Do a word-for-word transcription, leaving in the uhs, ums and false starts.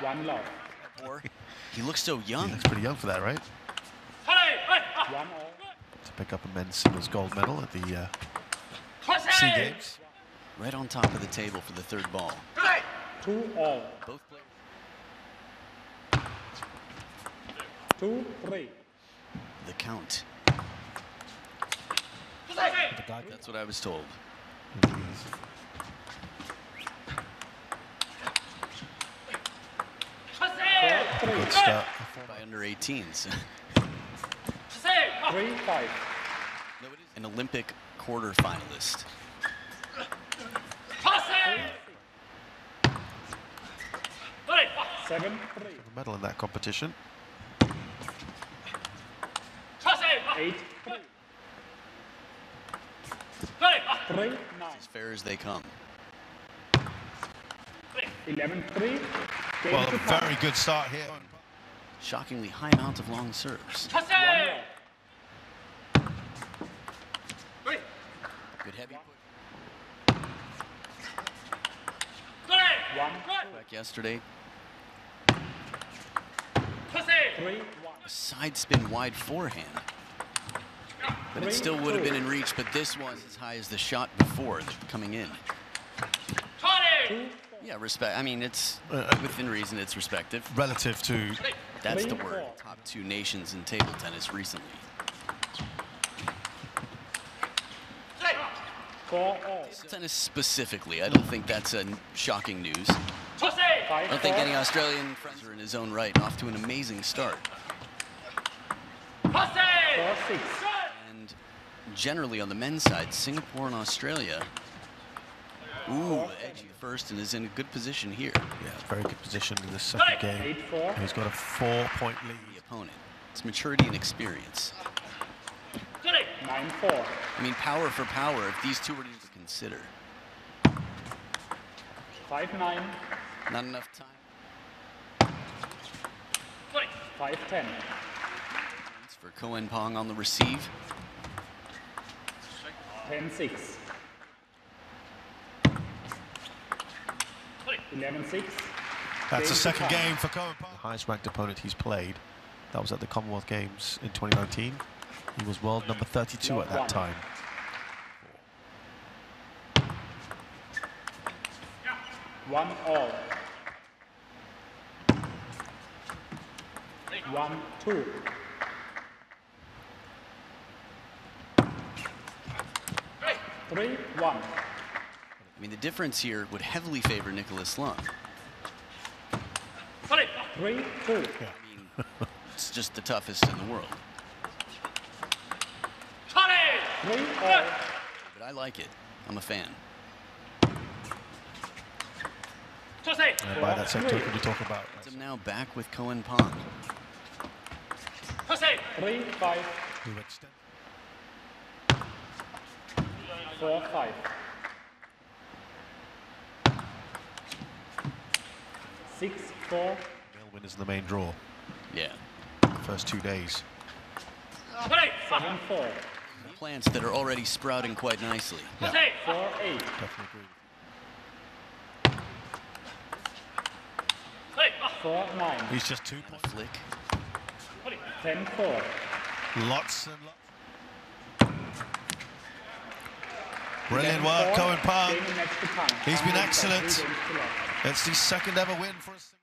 One love. Or he looks so young. He looks pretty young for that, right? One all. To pick up a men's singles gold medal at the uh, SEA Games. Right on top of the table for the third ball. Two all. Both players. Two, three. The count. That's what I was told. Good start. By under eighteens. Three, five. An Olympic quarterfinalist. Seven, three. A medal in that competition. Eight. Three, nine. As fair as they come. Eleven, three. Well, a very good start here. Shockingly high amount of long serves. Good heavy push. One. Back yesterday. Three. A side spin wide forehand. But it still would have been in reach, but this was as high as the shot before coming in. Yeah, respect. I mean, it's uh, within reason it's respective. Relative to... That's the word. Top two nations in table tennis recently. Table tennis specifically, I don't think that's a shocking news. I don't think any Australian friends are in his own right, off to an amazing start. And generally on the men's side, Singapore and Australia. Ooh, edgy first and is in a good position here. Yeah, very good position in the second game. He's got a four-point lead. The opponent. It's maturity and experience. Nine, four. I mean, power for power, if these two were to consider. Five, nine. Not enough time. Five, ten. It's for Koen Pang on the receive. Ten, six. eleven six. That's the second game for Koen Pang. The highest ranked opponent he's played. That was at the Commonwealth Games in twenty nineteen. He was world number thirty-two Not at that one. time. One all. One, two. Three, one. I mean, the difference here would heavily favor Nicholas Lum. Three, two. Yeah. I mean, it's just the toughest in the world. Three, all. But I like it. I'm a fan. And by that same token, we talk about. I'm now back with Koen Pang. Three, five. Who extend? Four, five. Six, four. Melwin is the main draw. Yeah. The first two days. Seven, four. The plants that are already sprouting quite nicely. Yeah. Four, eight. Definitely agree. Four, nine. He's just two points. Flick. Ten, four. Lots and lots. Brilliant work, Koen Pang. He's been excellent. It's the second ever win for us.